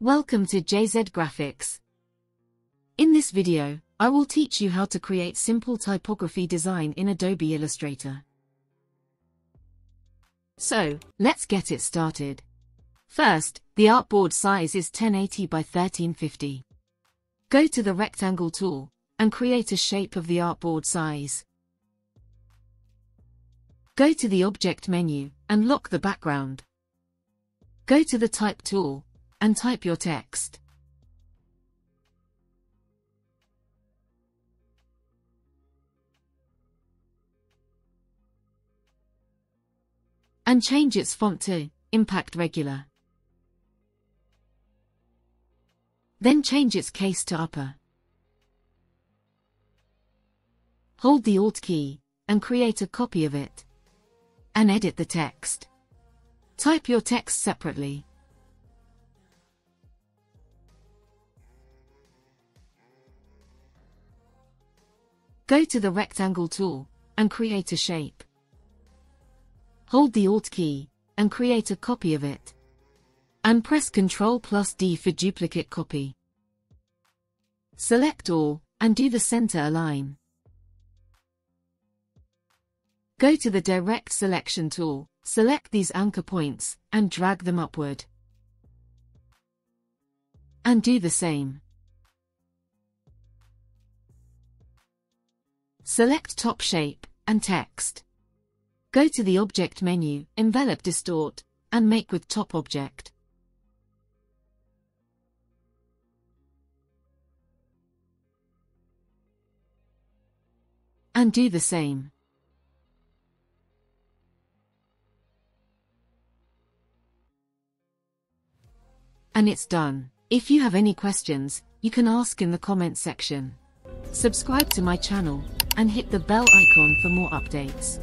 Welcome to JZ Graphics. In this video, I will teach you how to create simple typography design in Adobe Illustrator. So, let's get it started. First, the artboard size is 1080 by 1350. Go to the rectangle tool and create a shape of the artboard size. Go to the object menu and lock the background. Go to the type tool and type your text. And change its font to Impact Regular. Then change its case to upper. Hold the Alt key and create a copy of it. And edit the text. Type your text separately. Go to the rectangle tool and create a shape. Hold the Alt key and create a copy of it. And press Ctrl+D for duplicate copy. Select all and do the center align. Go to the Direct Selection tool, select these anchor points and drag them upward. And do the same. Select top shape and text. Go to the Object menu, Envelope Distort, and Make with Top Object. And do the same. And it's done. If you have any questions, you can ask in the comments section. Subscribe to my channel and hit the bell icon for more updates.